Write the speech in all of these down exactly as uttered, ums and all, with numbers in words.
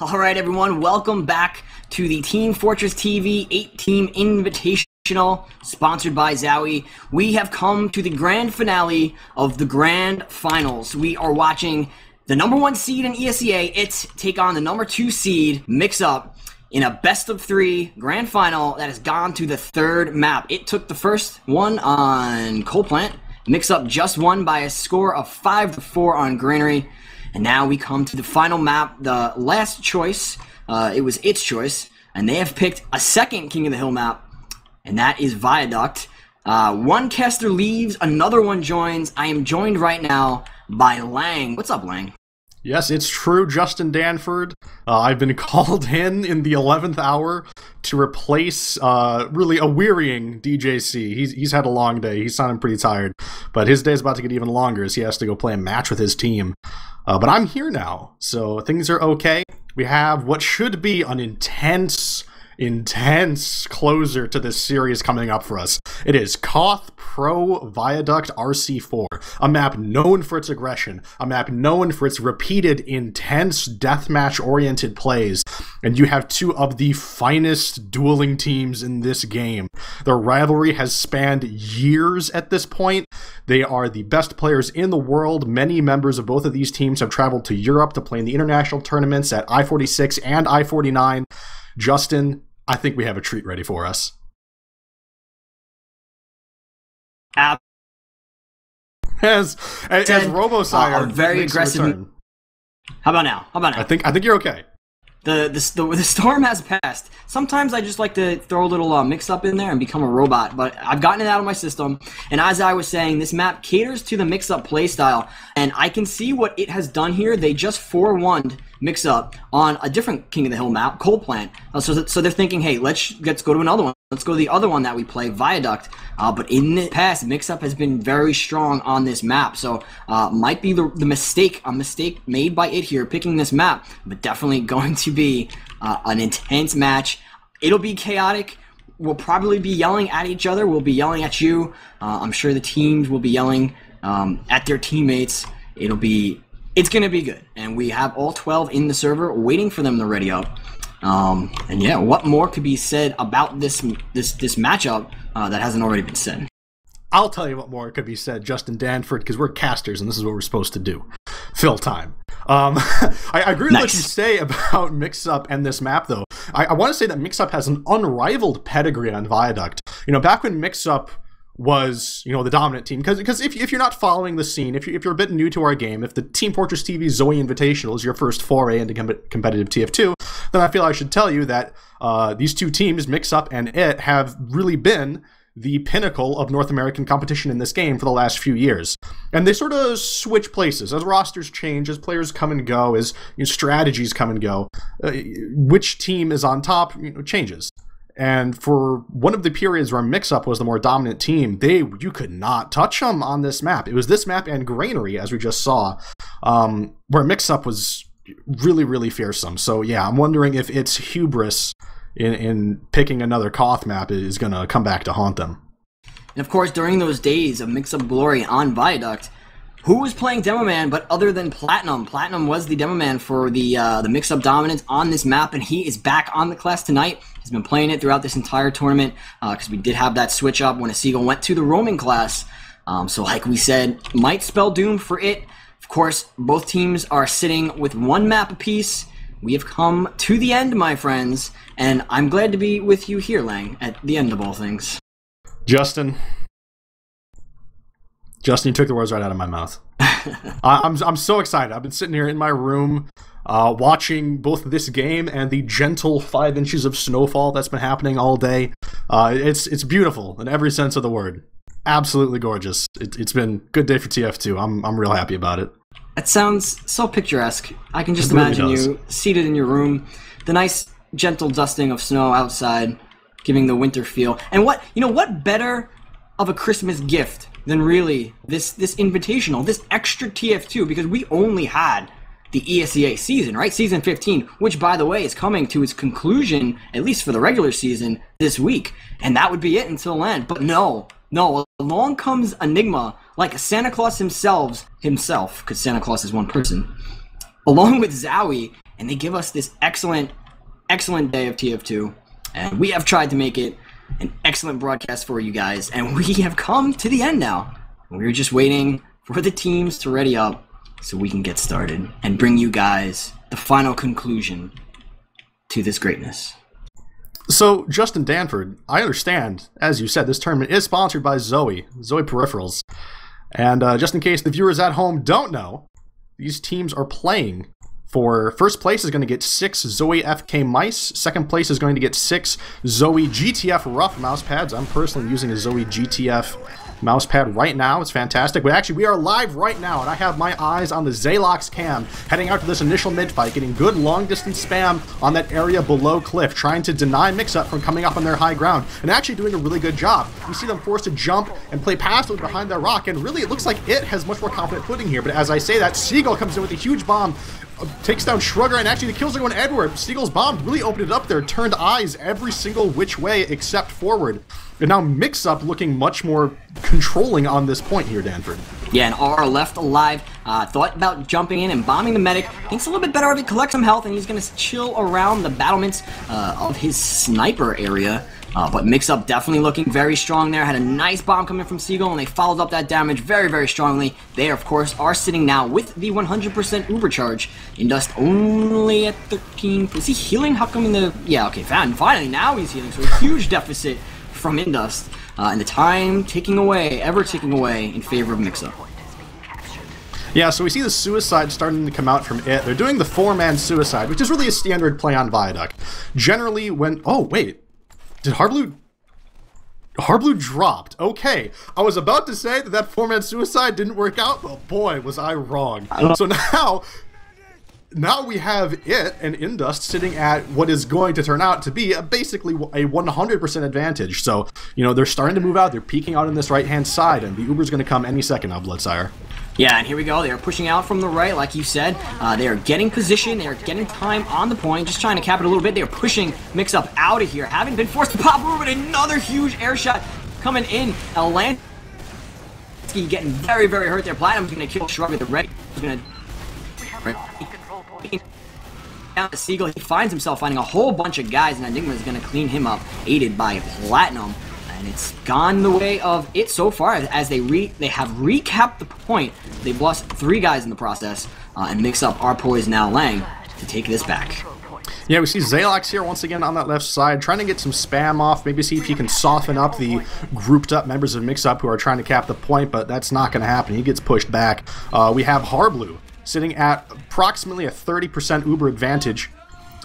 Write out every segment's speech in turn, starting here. All right, everyone, welcome back to the Team Fortress T V eight-team Invitational, sponsored by Zowie. We have come to the grand finale of the grand finals. We are watching the number one seed in E S E A, I T, take on the number two seed, Mixup, in a best-of-three grand final that has gone to the third map. I T took the first one on Coalplant. Mixup just won by a score of five to four on Granary. And now we come to the final map, the last choice. Uh, it was its choice, and they have picked a second King of the Hill map, and that is Viaduct. Uh, one caster leaves, another one joins. I am joined right now by Lang. What's up, Lang? Yes, it's true, Justin Danford. Uh, I've been called in in the eleventh hour to replace uh, really a wearying D J C. He's, he's had a long day. He's sounding pretty tired, but his day is about to get even longer as he has to go play a match with his team. Uh, but I'm here now, so things are okay. We have what should be an intense, intense closer to this series coming up for us. It is Koth Pro Viaduct R C four, a map known for its aggression, a map known for its repeated, intense, deathmatch-oriented plays. And you have two of the finest dueling teams in this game. Their rivalry has spanned years at this point. They are the best players in the world. Many members of both of these teams have traveled to Europe to play in the international tournaments at I forty-six and I forty-nine. Justin, I think we have a treat ready for us. As, as, as Robosire, uh, very aggressive. How about now? How about now? I think I think you're okay. The the, the the storm has passed. Sometimes I just like to throw a little uh, mix-up in there and become a robot, but I've gotten it out of my system. And as I was saying, this map caters to the mix-up playstyle, and I can see what it has done here. They just four-one'd mix-up on a different King of the Hill map, Coalplant. Uh, so, so they're thinking, hey, let's, let's go to another one. Let's go to the other one that we play, Viaduct. Uh, but in the past, Mixup has been very strong on this map. So uh, might be the, the mistake, a mistake made by I T here, picking this map. But definitely going to be uh, an intense match. It'll be chaotic. We'll probably be yelling at each other. We'll be yelling at you. Uh, I'm sure the teams will be yelling um, at their teammates. It'll be, it's going to be good. And we have all twelve in the server waiting for them to ready up. Um, and yeah, what more could be said about this this this matchup uh, that hasn't already been said? I'll tell you what more could be said, Justin Danford, because we're casters and this is what we're supposed to do. Fill time. Um, I, I agree with nice. what you say about Mixup and this map, though. I, I want to say that Mixup has an unrivaled pedigree on Viaduct. You know, back when Mixup was, you know, the dominant team, because because if, if you're not following the scene, if, you, if you're a bit new to our game, if the Team Fortress T V Zowie Invitational is your first foray into com competitive T F two, then I feel I should tell you that uh, these two teams, Mixup and I T, have really been the pinnacle of North American competition in this game for the last few years. And they sort of switch places. As rosters change, as players come and go, as you know, strategies come and go, uh, which team is on top, you know, changes. And for one of the periods where Mixup was the more dominant team, they you could not touch them on this map. It was this map and Greenery, as we just saw, um, where Mixup was really, really fearsome. So yeah, I'm wondering if its hubris in, in picking another Koth map is going to come back to haunt them. And of course, during those days of Mixup glory on Viaduct, who was playing Demo Man but other than Platinum? Platinum was the Demo Man for the uh, the Mixup dominance on this map, and he is back on the class tonight. He's been playing it throughout this entire tournament because uh, we did have that switch up when a seagull went to the roaming class. Um, so like we said, might spell doom for I T. Of course, both teams are sitting with one map apiece. We have come to the end, my friends, and I'm glad to be with you here, Lang, at the end of all things. Justin. Justin, you took the words right out of my mouth. I, I'm, I'm so excited. I've been sitting here in my room uh, watching both this game and the gentle five inches of snowfall that's been happening all day. Uh, it's, it's beautiful in every sense of the word. Absolutely gorgeous. It, it's been a good day for T F two. I'm, I'm real happy about it. It sounds so picturesque. I can just really imagine does. you seated in your room, the nice gentle dusting of snow outside, giving the winter feel. And what, you know, what better of a Christmas gift than really this this invitational, this extra T F two, because we only had the E S E A season, right? Season fifteen, which, by the way, is coming to its conclusion, at least for the regular season, this week. And that would be I T until then. But no, no, along comes Enigma, like Santa Claus himself, himself, because Santa Claus is one person, along with Zowie, and they give us this excellent, excellent day of T F two, and we have tried to make it an excellent broadcast for you guys, and we have come to the end now. We were just waiting for the teams to ready up so we can get started and bring you guys the final conclusion to this greatness. So, Justin Danford, I understand, as you said, this tournament is sponsored by Zowie, Zowie Peripherals. And uh, just in case the viewers at home don't know, these teams are playing for... First place is going to get six Zowie F K mice. Second place is going to get six Zowie G T F Rough mouse pads. I'm personally using a Zowie G T F mouse pad right now. It's fantastic. But actually, we are live right now, and I have my eyes on the Zalox cam, heading out to this initial mid-fight, getting good long-distance spam on that area below Cliff, trying to deny Mixup from coming up on their high ground, and actually doing a really good job. You see them forced to jump and play passively behind that rock, and really, it looks like it has much more confident footing here. But as I say that, Seagull comes in with a huge bomb, takes down Shrugger, and actually the kills are going Edward. Seagull's bomb really opened it up there, turned eyes every single which way except forward. And now Mixup looking much more controlling on this point here, Danford. Yeah, and R R left alive, uh, thought about jumping in and bombing the medic. Thinks a little bit better if he collects some health, and he's going to chill around the battlements uh, of his sniper area. Uh, but Mixup definitely looking very strong there. Had a nice bomb coming from Seagull, and they followed up that damage very, very strongly. They, of course, are sitting now with the one hundred percent Uber charge. Indust only at thirteen. Is he healing? How come in the... Yeah, okay, fine. Finally, now he's healing. So a huge deficit from Indust. Uh, and the time ticking away, ever ticking away in favor of Mixup. Yeah, so we see the suicide starting to come out from it. They're doing the four-man suicide, which is really a standard play on Viaduct. Generally when... Oh, wait. Did Harblu... Harblu dropped. Okay. I was about to say that that four-man suicide didn't work out, but boy, was I wrong. I so now... Now we have it and Indust sitting at what is going to turn out to be a basically a one hundred percent advantage. So, you know, they're starting to move out. They're peeking out on this right-hand side, and the Uber's going to come any second now, Bloodsire. Yeah, and here we go. They are pushing out from the right, like you said. Uh, they are getting position. They are getting time on the point. Just trying to cap it a little bit. They are pushing Mixup out of here. Having been forced to pop over, but another huge air shot coming in. Lansky getting very, very hurt there. Platinum's going to kill Shrug at the right. He's going to... Down to Seagull, he finds himself finding a whole bunch of guys, and Enigma is going to clean him up, aided by Platinum, and it's gone the way of it so far. As they re they have recapped the point, they've lost three guys in the process, uh, and Mixup our poise now Lang to take this back. Yeah, we see Zalox here once again on that left side, trying to get some spam off, maybe see if he can soften up the grouped up members of Mixup who are trying to cap the point, but that's not going to happen. He gets pushed back. Uh, we have Harblu sitting at approximately a thirty percent Uber advantage.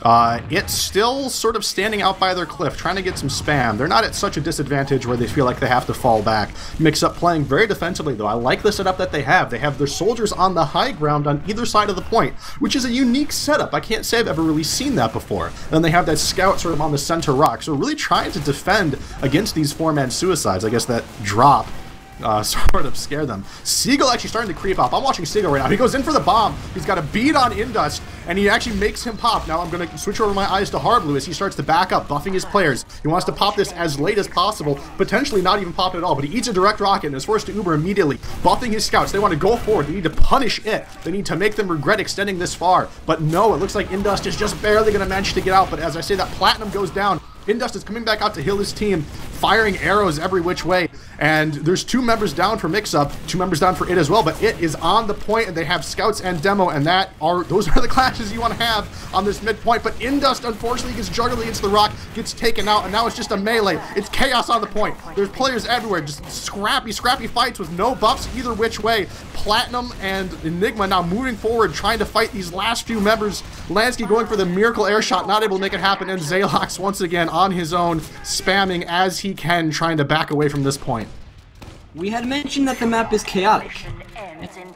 Uh, it's still sort of standing out by their cliff, trying to get some spam. They're not at such a disadvantage where they feel like they have to fall back. Mixup playing very defensively, though. I like the setup that they have. They have their soldiers on the high ground on either side of the point, which is a unique setup. I can't say I've ever really seen that before. Then they have that scout sort of on the center rock, so really trying to defend against these four-man suicides. I guess that drop Uh, sort of scare them. Seagull actually starting to creep up. I'm watching Seagull right now. He goes in for the bomb. He's got a bead on Indust, and he actually makes him pop. Now I'm going to switch over my eyes to Harblu as he starts to back up, buffing his players. He wants to pop this as late as possible, potentially not even pop it at all, but he eats a direct rocket and is forced to Uber immediately, buffing his scouts. They want to go forward. They need to punish it. They need to make them regret extending this far, but no, it looks like Indust is just barely going to manage to get out, but as I say that, Platinum goes down. Indust is coming back out to heal his team, firing arrows every which way, and there's two members down for Mixup, two members down for it as well, but it is on the point, and they have scouts and demo, and that are those are the clashes you want to have on this midpoint. But Indust, unfortunately, gets juggled against the rock, gets taken out, and now it's just a melee. It's chaos on the point. There's players everywhere, just scrappy, scrappy fights with no buffs either which way. Platinum and Enigma now moving forward, trying to fight these last few members. Lansky going for the miracle air shot, not able to make it happen, and Zalox once again on his own, spamming as he can, trying to back away from this point. We had mentioned that the map is chaotic,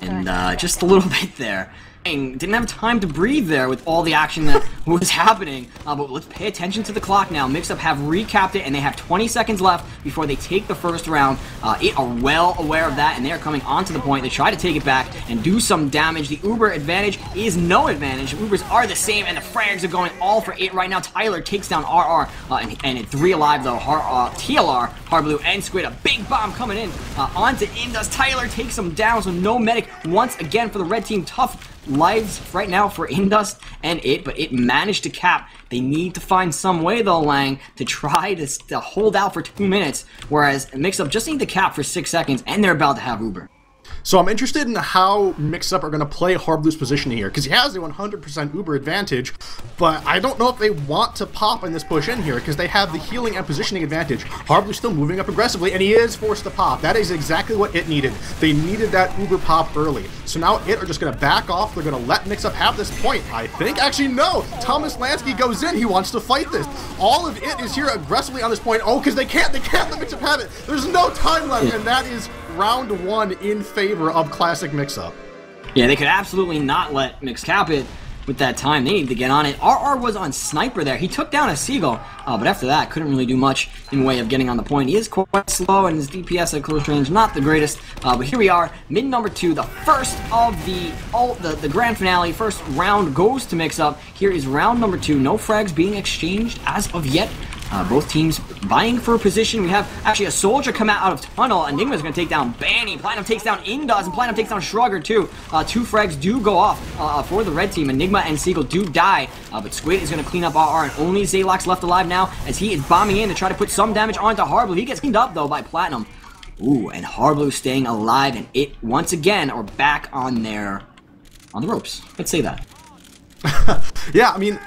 and uh, just a little bit there. Didn't have time to breathe there with all the action that was happening, uh, but let's pay attention to the clock now. Mixup have recapped it, and they have twenty seconds left before they take the first round. Uh, it are well aware of that, and they are coming onto the point. They try to take it back and do some damage. The Uber advantage is no advantage. The Ubers are the same, and the frags are going all for it right now. Tyler takes down R R, uh, and, and at three alive, though, R R, T L R Harblu and Squid, a big bomb coming in uh, onto Indust. Tyler takes him down, so no medic once again for the red team. Tough lives right now for Indust and it, but it managed to cap. They need to find some way though, Lang, to try to, to hold out for two minutes, whereas Mixup just need to cap for six seconds, and they're about to have Uber. So I'm interested in how Mixup are going to play Harblu's position here, because he has the one hundred percent Uber advantage, but I don't know if they want to pop in this push in here, because they have the healing and positioning advantage. Harblu's still moving up aggressively, and he is forced to pop. That is exactly what it needed. They needed that Uber pop early. So now it are just going to back off. They're going to let Mixup have this point, I think. Actually, no! Thomas Lansky goes in. He wants to fight this. All of it is here aggressively on this point. Oh, because they can't. They can't let Mixup have it. There's no time left, and that is round one in favor of classic Mixup. Yeah, they could absolutely not let Mix cap it with that time. They need to get on it. R R was on sniper there. He took down a seagull, uh, but after that, couldn't really do much in way of getting on the point. He is quite slow, and his D P S at close range, not the greatest. Uh, but here we are, mid number two, the first of the, all, the the grand finale. First round goes to Mixup. Here is round number two. No frags being exchanged as of yet. Uh, both teams vying for a position. We have actually a soldier come out, out of tunnel. Enigma's going to take down Banny. Platinum takes down Indust, and Platinum takes down Shrugger too. Uh, two frags do go off uh, for the red team. Enigma and Seagull do die, uh, but Squid is going to clean up R R, and only Zalox left alive now as he is bombing in to try to put some damage onto Harblu. He gets cleaned up though by Platinum. Ooh, and Harblu staying alive, and it once again are back on their on the ropes. Let's say that. Yeah, I mean,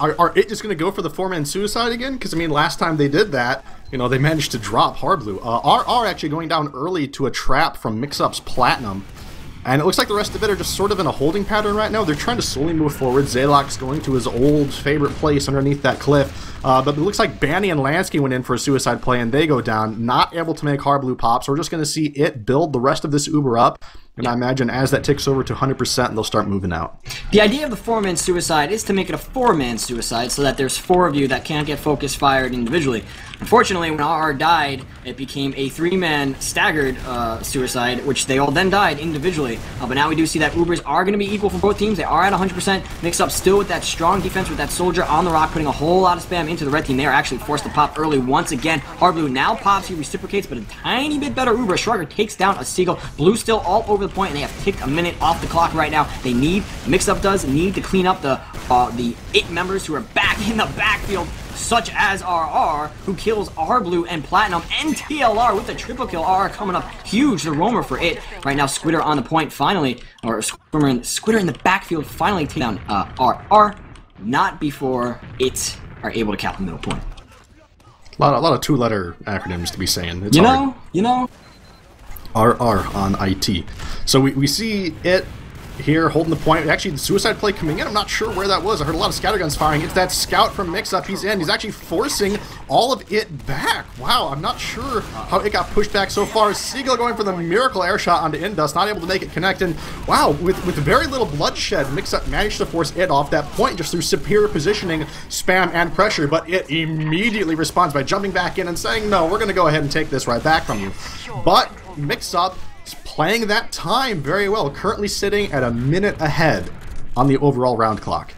are, are it just going to go for the four-man suicide again? Because, I mean, last time they did that, you know, they managed to drop Harblu. Uh, R R actually going down early to a trap from Mixup's Platinum. And it looks like the rest of it are just sort of in a holding pattern right now. They're trying to slowly move forward. Zalox going to his old favorite place underneath that cliff. Uh, but it looks like Banny and Lansky went in for a suicide play, and they go down. Not able to make Harblu pop, so we're just going to see it build the rest of this Uber up. And I imagine as that ticks over to one hundred percent, they'll start moving out. The idea of the four-man suicide is to make it a four-man suicide so that there's four of you that can't get focus fired individually. Unfortunately, when R R died, it became a three-man staggered uh, suicide, which they all then died individually. Uh, but now we do see that Ubers are going to be equal for both teams. They are at one hundred percent. Mixed up still with that strong defense with that soldier on the rock, putting a whole lot of spam into the red team. They are actually forced to pop early once again. Harblu now pops. He reciprocates, but a tiny bit better Uber. Shrugger takes down a seagull. Blue still all over the point, and they have ticked a minute off the clock right now. They need, Mixup does need to clean up the uh, the I T members who are back in the backfield, such as R R, who kills Harblu and Platinum and T L R with a triple kill. R R coming up huge, the roamer for I T. Right now, Squidder on the point finally, or Squidder in, Squidder in the backfield finally take down uh, R R, not before I T are able to cap the middle point. A lot, a lot of two-letter acronyms to be saying. It's you know, hard. you know. R R on I T. So we, we see it here holding the point. Actually, the suicide play coming in. I'm not sure where that was. I heard a lot of scatterguns firing. It's that scout from Mixup. He's in. He's actually forcing all of it back. Wow, I'm not sure how it got pushed back so far. Seagull going for the miracle air shot onto Indust, not able to make it connect. And wow, with, with very little bloodshed, Mixup managed to force it off that point just through superior positioning, spam, and pressure. But it immediately responds by jumping back in and saying, no, we're going to go ahead and take this right back from you. But Mixup is playing that time very well, currently sitting at a minute ahead on the overall round clock.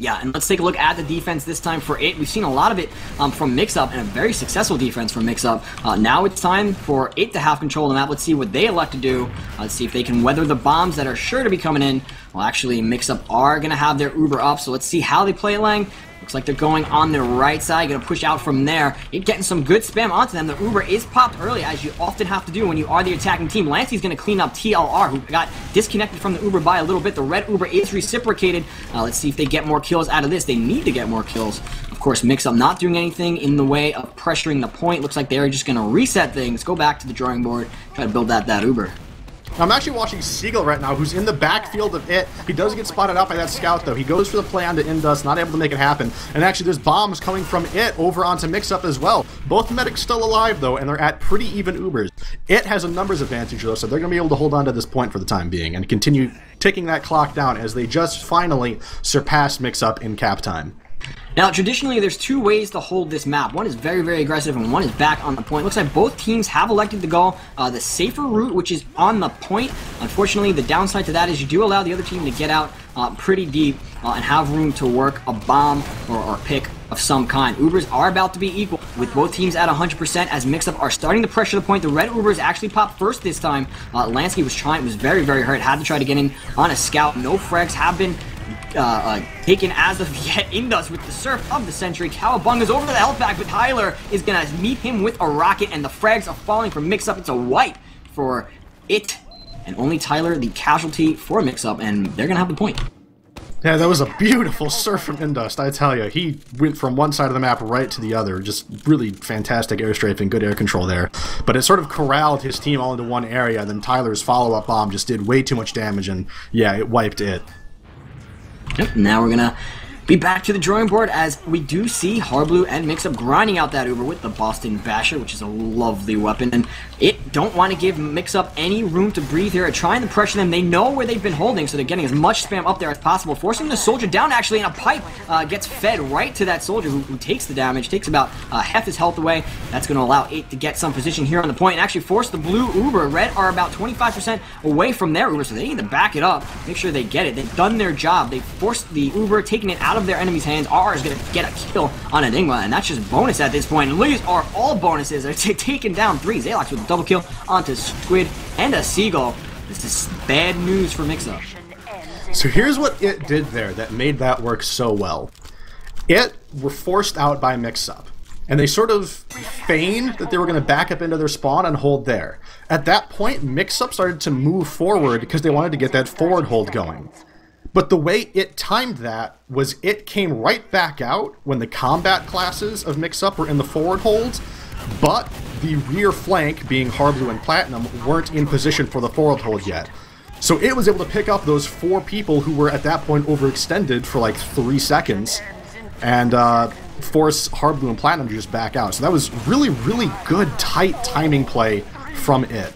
Yeah, and let's take a look at the defense this time for I T. We've seen a lot of it um, from Mixup, and a very successful defense from Mixup. Uh, now it's time for I T to have control of the map. Let's see what they elect to do. Uh, let's see if they can weather the bombs that are sure to be coming in. Well, actually, Mixup are going to have their Uber up, so let's see how they play Lang. Looks like they're going on their right side, going to push out from there. It getting some good spam onto them. The Uber is popped early, as you often have to do when you are the attacking team. Lansky's going to clean up T L R, who got disconnected from the Uber by a little bit. The red Uber is reciprocated. Uh, let's see if they get more kills out of this. They need to get more kills. Of course, Mixup not doing anything in the way of pressuring the point. Looks like they're just going to reset things, go back to the drawing board, try to build that, that Uber. I'm actually watching Seagull right now, who's in the backfield of I T. He does get spotted out by that scout, though. He goes for the play onto Indust, not able to make it happen. And actually, there's bombs coming from I T over onto Mixup as well. Both medics still alive, though, and they're at pretty even Ubers. I T has a numbers advantage, though, so they're going to be able to hold on to this point for the time being and continue ticking that clock down as they just finally surpass Mixup in cap time. Now, traditionally, there's two ways to hold this map. One is very, very aggressive, and one is back on the point. Looks like both teams have elected to go uh, the safer route, which is on the point. Unfortunately, the downside to that is you do allow the other team to get out uh, pretty deep uh, and have room to work a bomb or, or pick of some kind. Ubers are about to be equal, with both teams at one hundred percent as Mixup are starting to pressure the point. The red Ubers actually popped first this time. Uh, Lansky was trying, was very, very hurt, had to try to get in on a scout. No frags have been Uh, uh, taken as of yet. Indust with the surf of the century. Cowabunga's over to the health pack, but Tyler is going to meet him with a rocket, and the frags are falling for Mixup. It's a wipe for it, and only Tyler the casualty for Mixup, and they're going to have the point. Yeah, that was a beautiful surf from Indust, I tell you. He went from one side of the map right to the other. Just really fantastic air strafing, good air control there. But it sort of corralled his team all into one area, and then Tyler's follow-up bomb just did way too much damage, and yeah, it wiped it. Yep, now we're gonna be back to the drawing board as we do see Harblu and Mixup grinding out that Uber with the Boston Basher, which is a lovely weapon, and it don't want to give Mixup any room to breathe here. They're trying to pressure them. They know where they've been holding, so they're getting as much spam up there as possible, forcing the soldier down actually, and a pipe uh, gets fed right to that soldier who, who takes the damage, takes about uh, half his health away. That's gonna allow it to get some position here on the point and actually force the blue Uber. Red are about twenty-five percent away from their Uber, so they need to back it up, make sure they get it. They've done their job. They've forced the Uber, taking it out Out of their enemy's hands. R R is going to get a kill on Enigma, and that's just bonus at this point. Leaves are all bonuses. They're taking down three. Zalox with a double kill onto Squid and a Seagull. This is bad news for Mixup. So here's what it did there that made that work so well. It were forced out by Mixup, and they sort of feigned that they were going to back up into their spawn and hold there. At that point, Mixup started to move forward because they wanted to get that forward hold going. But the way it timed that was it came right back out when the combat classes of Mixup were in the forward holds, but the rear flank, being Harblu and Platinum, weren't in position for the forward hold yet. So it was able to pick up those four people who were at that point overextended for like three seconds and uh, force Harblu and Platinum to just back out. So that was really, really good, tight timing play from it.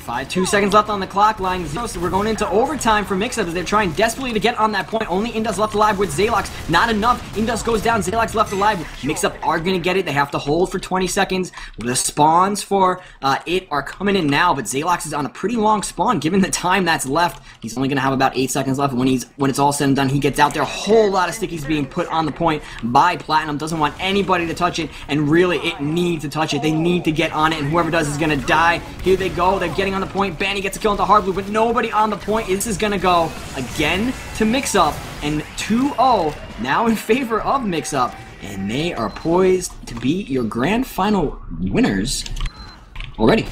Five, two seconds left on the clock, line zero, so we're going into overtime for Mixup as they're trying desperately to get on that point. Only Indust left alive with Zalox. Not enough. Indust goes down, Zalox left alive. Mixup are going to get it. They have to hold for twenty seconds. The spawns for uh, it are coming in now, but Zalox is on a pretty long spawn given the time that's left. He's only going to have about eight seconds left. When he's when it's all said and done, he gets out there. A whole lot of stickies being put on the point by Platinum. Doesn't want anybody to touch it, and really it needs to touch it. They need to get on it, and whoever does is going to die. Here they go. They're getting on the point. Banny gets a kill into Harblu, but nobody on the point. This is going to go again to Mixup, and two oh now in favor of Mixup, and they are poised to be your grand final winners already.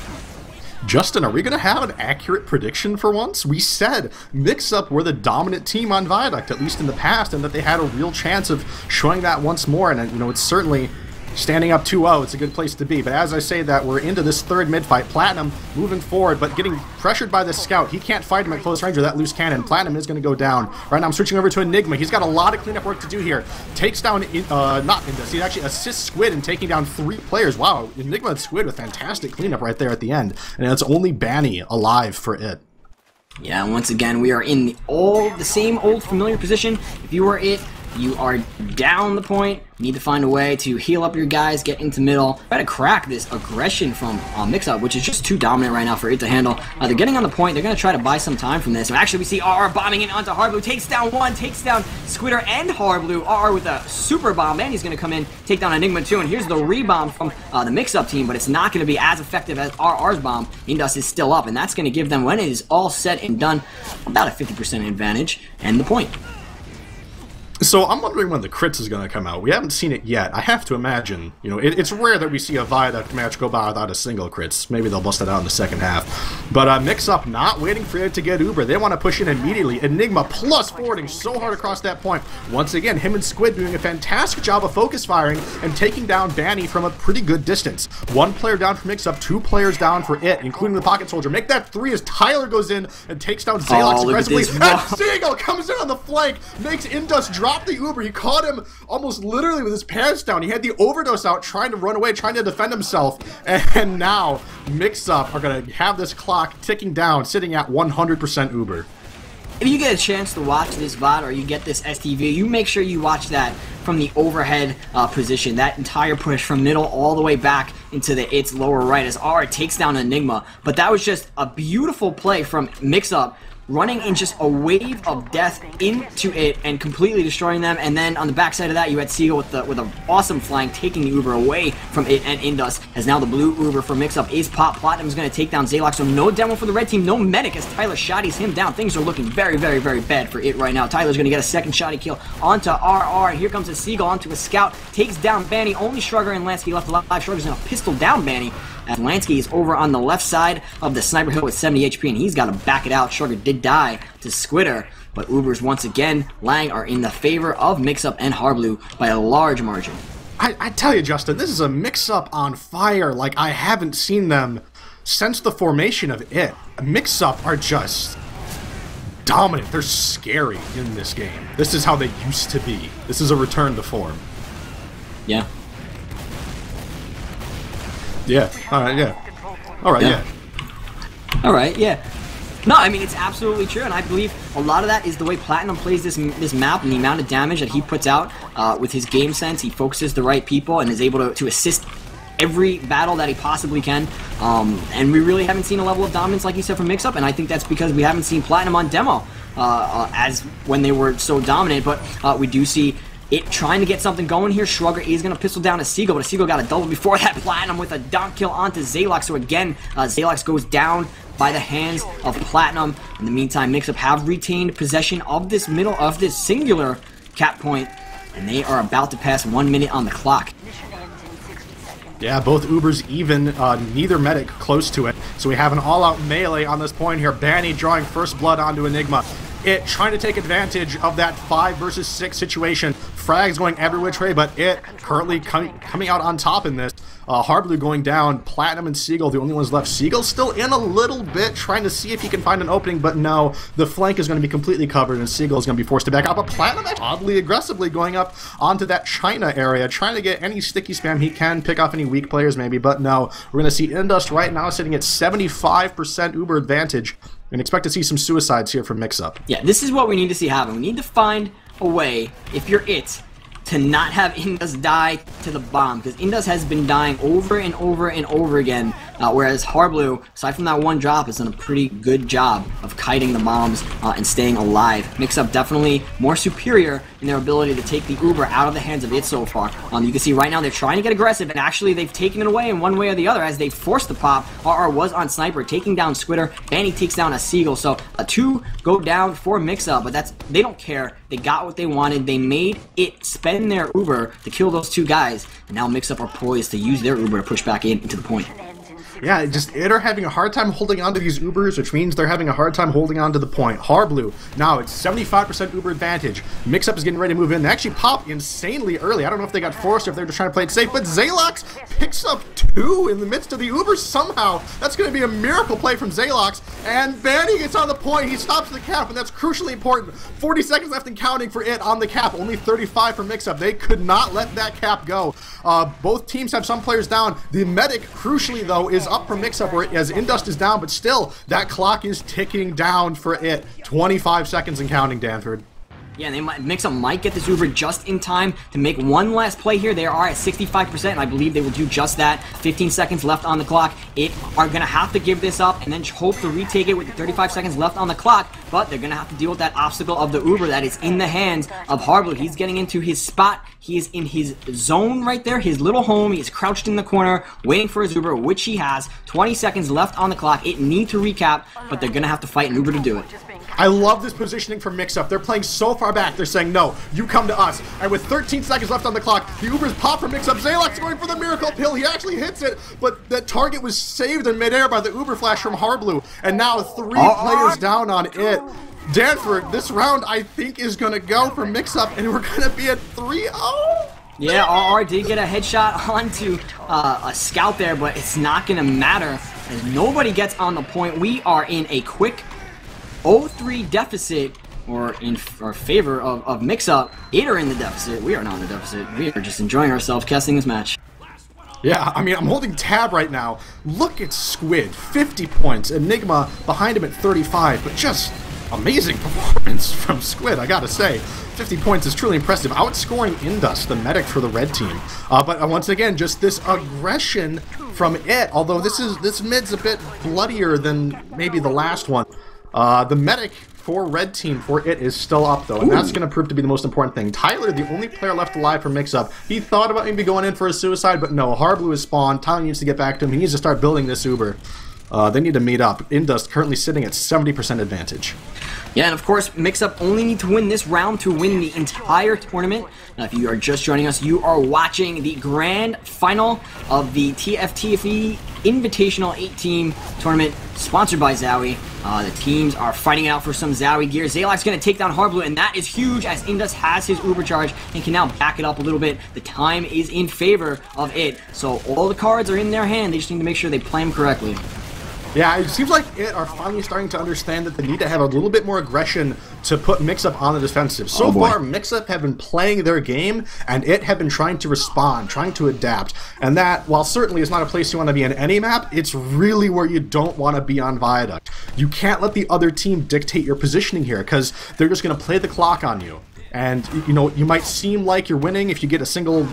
Justin, are we going to have an accurate prediction for once? We said Mixup were the dominant team on Viaduct, at least in the past, and that they had a real chance of showing that once more, and you know, it's certainly standing up two oh, it's a good place to be. But as I say that, we're into this third mid-fight. Platinum moving forward, but getting pressured by the scout. He can't fight him at close range with that loose cannon. Platinum is going to go down. Right now I'm switching over to Enigma. He's got a lot of cleanup work to do here. Takes down, uh, not Indus, he actually assists Squid in taking down three players. Wow, Enigma and Squid with fantastic cleanup right there at the end. And it's only Banny alive for it. Yeah, once again, we are in the, old, the same old familiar position. If you were it, you are down the point. You need to find a way to heal up your guys, get into middle, try to crack this aggression from uh, Mixup, which is just too dominant right now for it to handle. Uh, they're getting on the point. They're going to try to buy some time from this. And actually, we see R R bombing in onto Harblu. Takes down one, takes down Squidder and Harblu. R R with a super bomb, and he's going to come in, take down Enigma too. And here's the rebound from uh, the Mixup team, but it's not going to be as effective as R R's bomb. Indust is still up, and that's going to give them, when it is all said and done, about a fifty percent advantage and the point. So I'm wondering when the crits is going to come out. We haven't seen it yet. I have to imagine. You know, it, it's rare that we see a Viaduct match go by without a single crits. Maybe they'll bust it out in the second half. But uh, Mixup not waiting for it to get Uber. They want to push in immediately. Enigma plus forwarding so hard across that point. Once again, him and Squid doing a fantastic job of focus firing and taking down Banny from a pretty good distance. One player down for Mixup, two players down for it, including the Pocket Soldier. Make that three as Tyler goes in and takes down Zalox oh, aggressively. And Seagull comes in on the flank, makes Indust drop. Dropped the Uber. He caught him almost literally with his pants down. He had the overdose out trying to run away, trying to defend himself. And now Mixup are going to have this clock ticking down, sitting at one hundred percent Uber. If you get a chance to watch this V O D or you get this S T V, you make sure you watch that from the overhead uh, position. That entire push from middle all the way back into the its lower right as R R takes down Enigma. But that was just a beautiful play from Mixup, running in just a wave of death into it and completely destroying them. And then on the backside of that, you had Seagull with the with an awesome flank, taking the Uber away from it and Indust, as now the blue Uber for Mixup is pop. Platinum is going to take down Zalox, so no demo for the red team, no medic as Tyler shotties him down. Things are looking very, very, very bad for it right now. Tyler's going to get a second shotty kill onto R R. Here comes a Seagull onto a scout, takes down Banny. Only Shrugger and Lansky left alive. Shrugger's going to pistol down Banny, as Lansky is over on the left side of the sniper hill with seventy H P, and he's got to back it out. Shrugger did die to Squidder, but Ubers once again, Lang, are in the favor of Mixup and Harblu by a large margin. I, I tell you, Justin, this is a Mixup on fire like I haven't seen them since the formation of it. Mixup are just dominant. They're scary in this game. This is how they used to be. This is a return to form. Yeah. Yeah. All right. Yeah. All right. Yeah. yeah. All right. Yeah. No, I mean, it's absolutely true, and I believe a lot of that is the way Platinum plays this this map and the amount of damage that he puts out uh, with his game sense. He focuses the right people and is able to, to assist every battle that he possibly can. Um, and we really haven't seen a level of dominance, like you said, from Mixup, and I think that's because we haven't seen Platinum on demo uh, uh, as when they were so dominant, but uh, we do see it trying to get something going here. Shrugger is going to pistol down a Seagull, but a Seagull got a double before that. Platinum with a dunk kill onto Zalox. So again, uh, Zalox goes down by the hands of Platinum. In the meantime, Mixup have retained possession of this middle of this singular cap point, and they are about to pass one minute on the clock. Yeah, both Ubers even, uh, neither medic close to it. So we have an all-out melee on this point here. Banny drawing first blood onto Enigma. It trying to take advantage of that five versus six situation. Frags going every which way, but it currently com coming out on top in this. Uh, Harblu going down, Platinum and Seagull, the only ones left. Seagull still in a little bit, trying to see if he can find an opening, but no, the flank is going to be completely covered, and Seagull is going to be forced to back up. But Platinum oddly aggressively going up onto that China area, trying to get any sticky spam he can, pick off any weak players maybe, but no. We're going to see Indust right now sitting at seventy-five percent Uber advantage, and expect to see some suicides here from Mixup. Yeah, this is what we need to see happen. We need to find a way, if you're it, to not have Indust die to the bomb, because Indust has been dying over and over and over again, uh, whereas Harblu, aside from that one drop, has done a pretty good job of kiting the bombs uh, and staying alive. Mixup definitely more superior in their ability to take the Uber out of the hands of it so far. Um, you can see right now they're trying to get aggressive, and actually they've taken it away in one way or the other as they forced the pop. R R was on Sniper, taking down Squidder, and he takes down a Seagull, so a two go down for Mixup, but that's, they don't care. They got what they wanted. They made it spend their Uber to kill those two guys, and now Mixup are poised to use their Uber to push back in into the point. Yeah, just it are having a hard time holding on to these Ubers, which means they're having a hard time holding on to the point. Harblu, now it's seventy-five percent Uber advantage. Mixup is getting ready to move in. They actually pop insanely early. I don't know if they got forced or if they're just trying to play it safe, but Zalox picks up two in the midst of the Uber somehow. That's going to be a miracle play from Zalox, and Banny gets on the point. He stops the cap, and that's crucially important. forty seconds left and counting for it on the cap. Only thirty-five for Mixup. They could not let that cap go. Uh, both teams have some players down. The medic, crucially though, is up for Mixup, where as Indust is down, but still that clock is ticking down for it. twenty-five seconds and counting, Danford. Yeah, they might, Mixup might get this Uber just in time to make one last play here. They are at sixty-five percent, and I believe they will do just that. fifteen seconds left on the clock. It are going to have to give this up and then hope to retake it with the thirty-five seconds left on the clock, but they're going to have to deal with that obstacle of the Uber that is in the hands of Harblu. He's getting into his spot. He is in his zone right there, his little home. He is crouched in the corner, waiting for his Uber, which he has. twenty seconds left on the clock. It need to recap, but they're going to have to fight an Uber to do it. I love this positioning for Mixup. They're playing so far back. They're saying, no, you come to us. And with thirteen seconds left on the clock, the Uber's pop for Mixup. Zalox going for the miracle pill. He actually hits it, but that target was saved in midair by the Uber flash from Harblu. And now three oh, players oh. down on it. Danford, this round, I think, is going to go for Mixup, and we're going to be at three oh. Yeah, R R did get a headshot onto uh, a scout there, but it's not going to matter as nobody gets on the point. We are in a quick oh three deficit, or in or favor of, of Mixup. It are in the deficit. We are not in the deficit. We are just enjoying ourselves casting this match. Yeah, I mean, I'm holding tab right now. Look at Squid, fifty points. Enigma behind him at thirty-five, but just amazing performance from Squid, I gotta say. fifty points is truly impressive, outscoring Indust, the medic for the red team. Uh, but once again, just this aggression from it, although this is this mid's a bit bloodier than maybe the last one. Uh, the medic for red team for it is still up, though, and Ooh. that's going to prove to be the most important thing. Tyler, the only player left alive for Mixup. He thought about maybe going in for a suicide, but no, Harblu is spawned. Tyler needs to get back to him. He needs to start building this Uber. Uh, they need to meet up. Indust currently sitting at seventy percent advantage. Yeah, and of course, Mixup only need to win this round to win the entire tournament. Now, if you are just joining us, you are watching the grand final of the T F T F E Invitational eight team tournament sponsored by Zowie. Uh, the teams are fighting out for some Zowie gear. Zalox going to take down Harblu, and that is huge as Indust has his Uber charge and can now back it up a little bit. The time is in favor of it, so all the cards are in their hand. They just need to make sure they play them correctly. Yeah, it seems like it are finally starting to understand that they need to have a little bit more aggression to put Mixup on the defensive. So oh far, Mixup have been playing their game, and it have been trying to respond, trying to adapt. And that, while certainly is not a place you want to be in any map, it's really where you don't want to be on Viaduct. You can't let the other team dictate your positioning here, because they're just going to play the clock on you. And, you know, you might seem like you're winning if you get a single...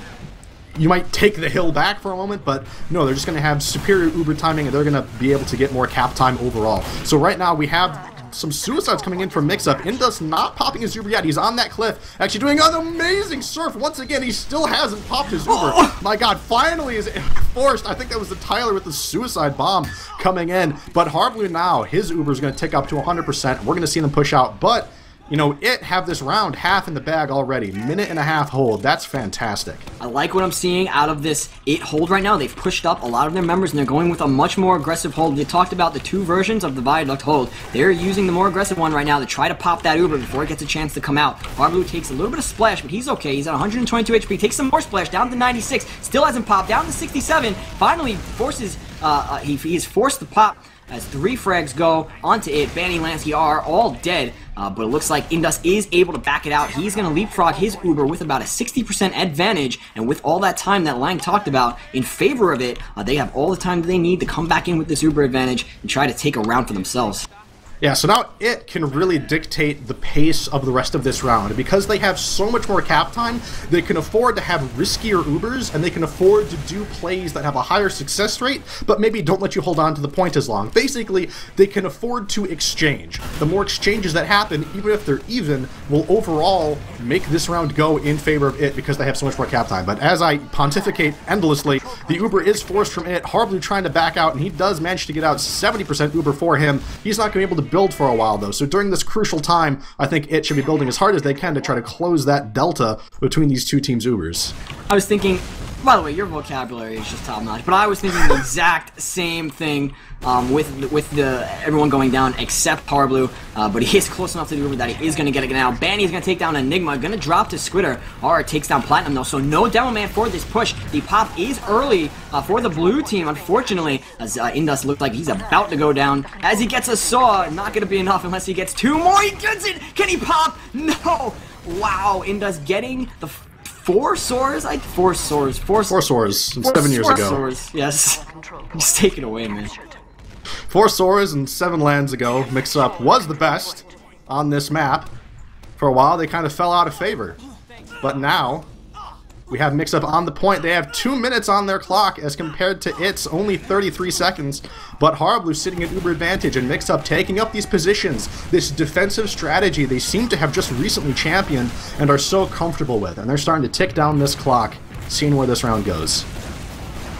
You might take the hill back for a moment, but no, they're just going to have superior Uber timing, and they're going to be able to get more cap time overall. So right now, we have some suicides coming in from Mixup. Indust not popping his Uber yet. He's on that cliff, actually doing an amazing surf. Once again, he still hasn't popped his Uber. Oh. My God, finally is forced. I think that was the Tyler with the suicide bomb coming in. But Harblu now, his Uber is going to tick up to one hundred percent. We're going to see them push out, but... You know, it have this round half in the bag already. Minute and a half hold. That's fantastic. I like what I'm seeing out of this it hold right now. They've pushed up a lot of their members, and they're going with a much more aggressive hold. They talked about the two versions of the Viaduct hold. They're using the more aggressive one right now to try to pop that Uber before it gets a chance to come out. Harblu takes a little bit of splash, but he's okay. He's at one hundred twenty-two H P. Takes some more splash down to ninety-six. Still hasn't popped. Down to sixty-seven. Finally forces... Uh, uh, he, he is forced to pop as three frags go onto it. Banny, Lansky are all dead. Uh, but it looks like Indust is able to back it out. He's going to leapfrog his Uber with about a sixty percent advantage. And with all that time that Lang talked about in favor of it, uh, they have all the time they need to come back in with this Uber advantage and try to take a round for themselves. Yeah, so now it can really dictate the pace of the rest of this round. Because they have so much more cap time, they can afford to have riskier Ubers, and they can afford to do plays that have a higher success rate, but maybe don't let you hold on to the point as long. Basically, they can afford to exchange. The more exchanges that happen, even if they're even, will overall make this round go in favor of it because they have so much more cap time. But as I pontificate endlessly, the Uber is forced from it. Harblu trying to back out, and he does manage to get out. Seventy percent Uber for him. He's not going to be able to build for a while, though, so during this crucial time, I think it should be building as hard as they can to try to close that delta between these two teams' Ubers. I was thinking, by the way, your vocabulary is just top-notch, but I was thinking the exact same thing um, with with the everyone going down except Harblu, uh, but he is close enough to the Uber that he is going to get it now. Banny's going to take down Enigma, going to drop to Squidder. R R takes down Platinum, though, so no Demo Man for this push. The pop is early uh, for the blue team, unfortunately, as uh, Indust looked like he's about to go down. As he gets a saw, not going to be enough unless he gets two more. He gets it! Can he pop? No! Wow, Indust getting the... Four sores? I four sores. Four four sores. Four seven years ago. Sores. Yes. Just take it away, man. Four sores and seven lands ago. Mixup was the best on this map. For a while, they kind of fell out of favor, but now we have Mixup on the point. They have two minutes on their clock as compared to its only thirty-three seconds. But Harblu sitting at Uber advantage and Mixup taking up these positions. This defensive strategy they seem to have just recently championed and are so comfortable with. And they're starting to tick down this clock, seeing where this round goes.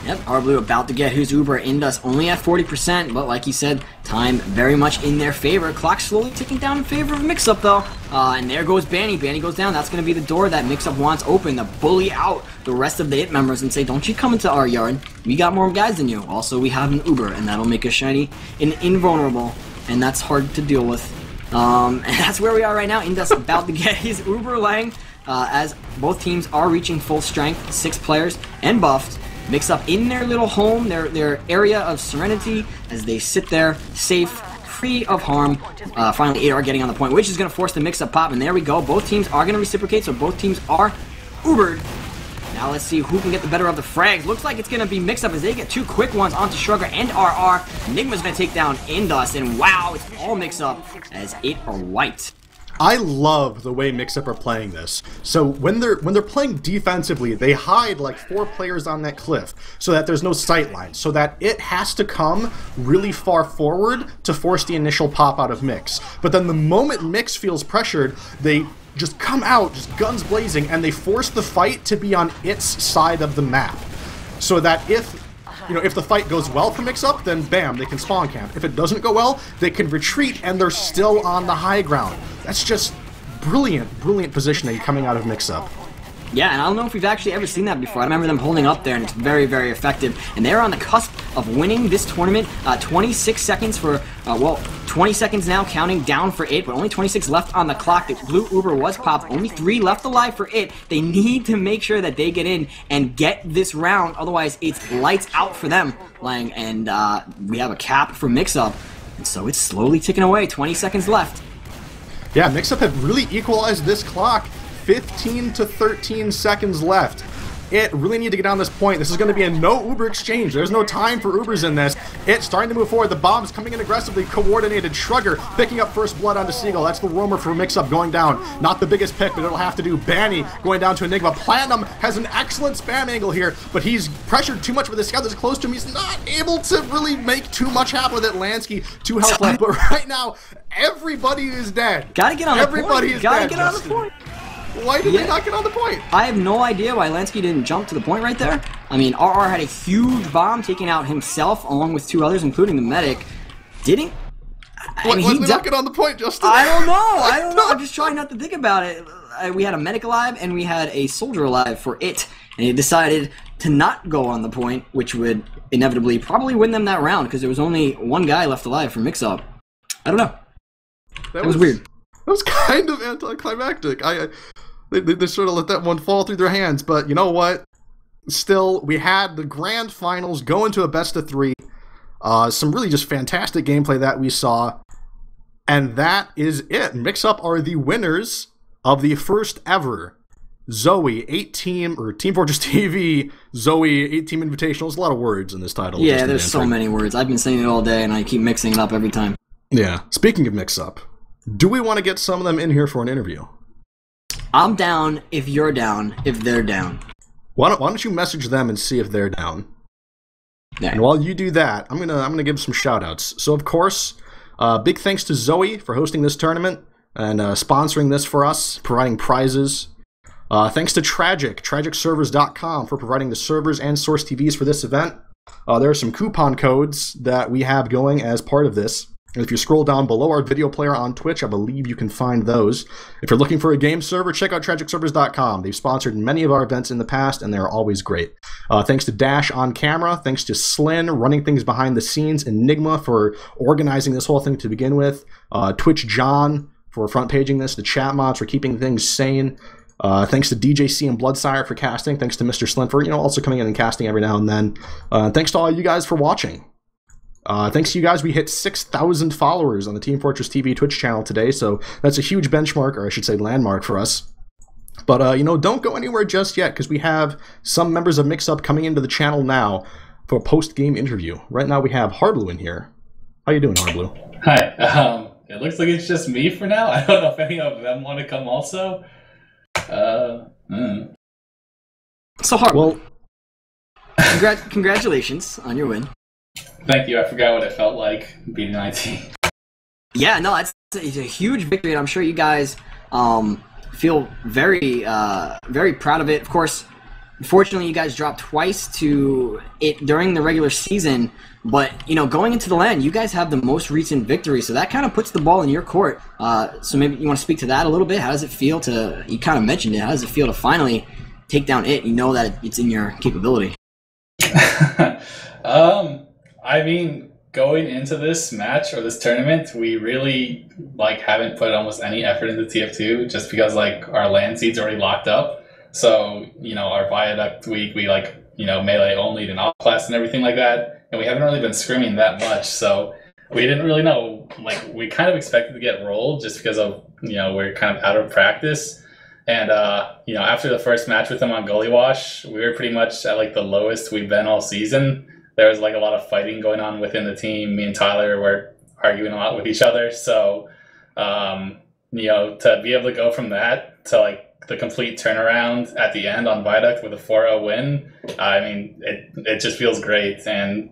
Yep, Harblu about to get his Uber. Indus only at forty percent, but like he said, time very much in their favor. Clock slowly ticking down in favor of Mixup, though. Uh, and there goes Banny. Banny goes down. That's going to be the door that Mixup wants open to bully out the rest of the hit members and say, don't you come into our yard. We got more guys than you. Also, we have an Uber, and that'll make us shiny and invulnerable, and that's hard to deal with. Um, and that's where we are right now. Indus about to get his Uber, Lang, uh, as both teams are reaching full strength, six players and buffed. Mixup in their little home, their their area of serenity, as they sit there, safe, free of harm. Uh, finally, A R getting on the point, which is going to force the Mixup pop, and there we go. Both teams are going to reciprocate, so both teams are Ubered. Now let's see who can get the better of the frags. Looks like it's going to be Mixup as they get two quick ones onto Shrugger and R R. Enigma's going to take down Indust, and wow, it's all Mixup as it are white. I love the way Mixup are playing this. So when they're when they're playing defensively, they hide like four players on that cliff so that there's no sight line, so that it has to come really far forward to force the initial pop out of Mix. But then the moment Mix feels pressured, they just come out, just guns blazing, and they force the fight to be on its side of the map. So that if You know, if the fight goes well for Mixup, then bam, they can spawn camp. If it doesn't go well, they can retreat and they're still on the high ground. That's just brilliant, brilliant positioning coming out of Mixup. Yeah, and I don't know if we've actually ever seen that before. I remember them holding up there, and it's very, very effective. And they're on the cusp of winning this tournament. Uh, twenty-six seconds for, uh, well, twenty seconds now, counting down for it, but only twenty-six left on the clock. The blue Uber was popped. Only three left alive for it. They need to make sure that they get in and get this round. Otherwise, it's lights out for them, Lang. And uh, we have a cap for Mixup. And so it's slowly ticking away. twenty seconds left. Yeah, Mixup have really equalized this clock. fifteen to thirteen seconds left. It really need to get on this point. This is going to be a no Uber exchange. There's no time for Ubers in this. It's starting to move forward. The bomb's coming in aggressively, coordinated. Shrugger picking up first blood onto Seagull. That's the roamer for Mixup going down. Not the biggest pick, but it'll have to do. Banny going down to Enigma. Platinum has an excellent spam angle here, but he's pressured too much with his scout that's close to him. He's not able to really make too much happen with it. Lansky, two health left, but right now, everybody is dead. Gotta get on everybody the point. Everybody is Gotta dead. Gotta get on Justin. the point. Why did yeah. they not get on the point? I have no idea why Lansky didn't jump to the point right there. I mean, R R had a huge bomb taking out himself along with two others, including the medic. Didn't? Why did they not get on the point, Justin? I don't know. I don't know. I'm just trying not to think about it. We had a medic alive and we had a soldier alive for it. And he decided to not go on the point, which would inevitably probably win them that round because there was only one guy left alive for Mixup. I don't know. That was, was weird. That was kind of anticlimactic. I... I They, they, they sort of let that one fall through their hands, but you know what? Still, we had the grand finals go into a best of three. Uh, some really just fantastic gameplay that we saw. And that is it. Mixup are the winners of the first ever Zowie eight team, or Team Fortress T V, Zowie eight team Invitational. There's a lot of words in this title. Yeah, there's so many words. I've been saying it all day, and I keep mixing it up every time. Yeah. Speaking of Mixup, do we want to get some of them in here for an interview? I'm down if you're down, if they're down. Why don't, why don't you message them and see if they're down? Yeah. And while you do that, I'm gonna I'm gonna give some shout outs. So of course, uh, big thanks to Zowie for hosting this tournament and uh, sponsoring this for us, providing prizes. Uh, thanks to Tragic, Tragicservers dot com for providing the servers and source T Vs for this event. Uh, there are some coupon codes that we have going as part of this. And if you scroll down below our video player on Twitch, I believe you can find those. If you're looking for a game server, check out Tragic Servers dot com. They've sponsored many of our events in the past, and they're always great. Uh, thanks to Dash on camera. Thanks to Slin, running things behind the scenes. Enigma for organizing this whole thing to begin with. Uh, Twitch John for front-paging this. The chat mods for keeping things sane. Uh, thanks to D J C and Bloodsire for casting. Thanks to Mister Slin for, you know, also coming in and casting every now and then. Uh, thanks to all you guys for watching. Uh, thanks to you guys, we hit six thousand followers on the Team Fortress T V Twitch channel today, so that's a huge benchmark, or I should say landmark for us. But, uh, you know, don't go anywhere just yet, because we have some members of Mixup coming into the channel now for a post-game interview. Right now we have Harblu in here. How you doing, Harblu? Hi. Um, it looks like it's just me for now. I don't know if any of them want to come also. Uh, mm. So, Harblu, well, congr congratulations on your win. Thank you. I forgot what it felt like beating I T. Yeah, no, it's, it's a huge victory, and I'm sure you guys um, feel very, uh, very proud of it. Of course, unfortunately, you guys dropped twice to it during the regular season, but you know, going into the LAN, you guys have the most recent victory, so that kind of puts the ball in your court. Uh, so maybe you want to speak to that a little bit. How does it feel to? You kind of mentioned it. How does it feel to finally take down it? You know that it's in your capability. um. I mean, going into this match or this tournament, we really like haven't put almost any effort into T F two just because like our land seed's already locked up. So, you know, our Viaduct week, we like, you know, melee only and off class and everything like that. And we haven't really been scrimming that much. So we didn't really know, like we kind of expected to get rolled just because of, you know, we're kind of out of practice. And, uh, you know, after the first match with him on Gullywash, we were pretty much at, like, the lowest we've been all season. There was, like, a lot of fighting going on within the team. Me and Tyler were arguing a lot with each other. So, um, you know, to be able to go from that to, like, the complete turnaround at the end on Viaduct with a four oh win, I mean, it, it just feels great. And,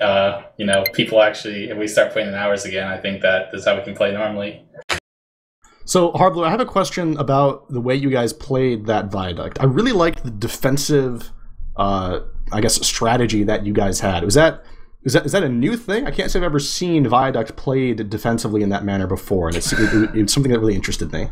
uh, you know, people actually, if we start putting in hours again, I think that is how we can play normally. So, Harblu, I have a question about the way you guys played that Viaduct. I really liked the defensive, uh, I guess, strategy that you guys had. Was that, is that, is that a new thing? I can't say I've ever seen Viaduct played defensively in that manner before, and it's, it, it's something that really interested me.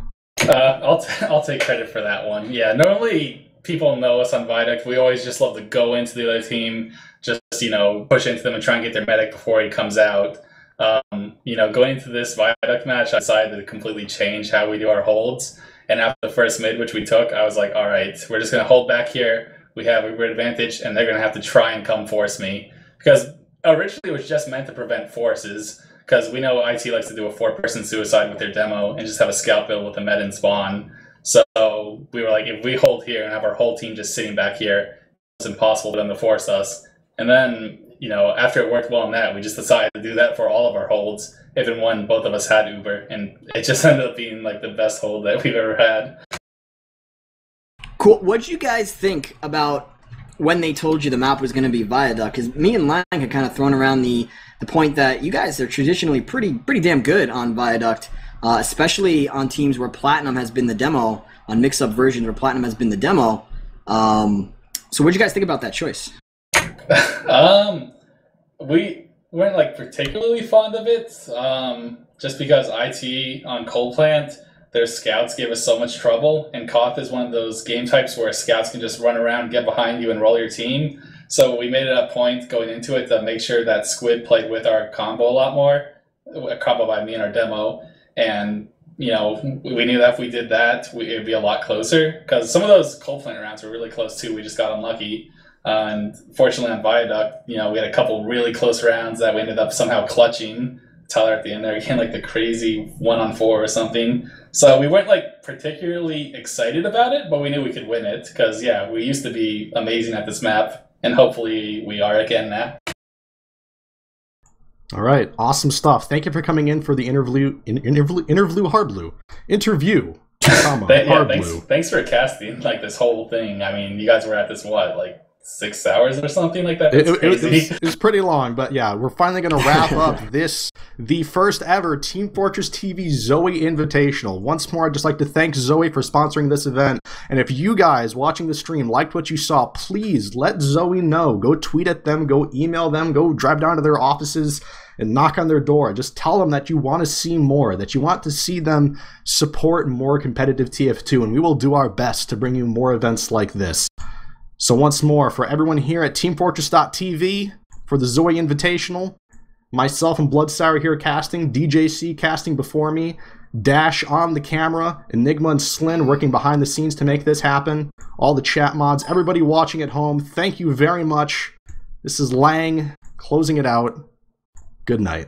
Uh, I'll, t I'll take credit for that one. Yeah, normally people know us on Viaduct. We always just love to go into the other team, just, you know, push into them and try and get their medic before he comes out. Um, you know, going into this Viaduct match, I decided to completely change how we do our holds. And after the first mid, which we took, I was like, all right, we're just going to hold back here. We have a weird advantage, and they're going to have to try and come force me. Because originally it was just meant to prevent forces, because we know I T likes to do a four-person suicide with their demo and just have a scout build with a med and spawn. So we were like, if we hold here and have our whole team just sitting back here, it's impossible for them to force us. And then, you know, after it worked well in that, we just decided to do that for all of our holds, even when both of us had Uber, and it just ended up being like the best hold that we've ever had. Cool. What'd you guys think about when they told you the map was going to be Viaduct? Because me and Lang had kind of thrown around the, the point that you guys are traditionally pretty pretty damn good on Viaduct, uh, especially on teams where Platinum has been the demo, on mix-up versions where Platinum has been the demo. Um, so what'd you guys think about that choice? um we weren't like particularly fond of it, um just because I T on Coalplant, their scouts give us so much trouble, and Koth is one of those game types where scouts can just run around, get behind you, and roll your team. So we made it a point going into it to make sure that Squid played with our combo a lot more, a combo by me and our demo. And you know, we knew that if we did that, we, it'd be a lot closer, because some of those Coalplant rounds were really close too. We just got unlucky. Uh, and fortunately on Viaduct, you know, we had a couple really close rounds that we ended up somehow clutching. Tyler at the end there, again, like the crazy one on four or something. So we weren't like particularly excited about it, but we knew we could win it because, yeah, we used to be amazing at this map, and hopefully we are again now. All right, awesome stuff. Thank you for coming in for the interview, in, interview, interview, Harblu, interview. Comma, that, yeah, thanks, thanks for casting like this whole thing. I mean, you guys were at this what, like six hours or something like that? It, it, it, was, it was pretty long, but yeah, we're finally going to wrap up this, the first ever Team Fortress T V Zowie Invitational. Once more, I'd just like to thank Zowie for sponsoring this event, and if you guys watching the stream liked what you saw, please let Zowie know. Go tweet at them, go email them, go drive down to their offices and knock on their door. Just tell them that you want to see more, that you want to see them support more competitive T F two, and we will do our best to bring you more events like this. So once more, for everyone here at Team Fortress dot T V, for the Zowie Invitational, myself and Bloodsire here casting, D J C casting before me, Dash on the camera, Enigma and Slin working behind the scenes to make this happen, all the chat mods, everybody watching at home, thank you very much. This is Lang closing it out. Good night.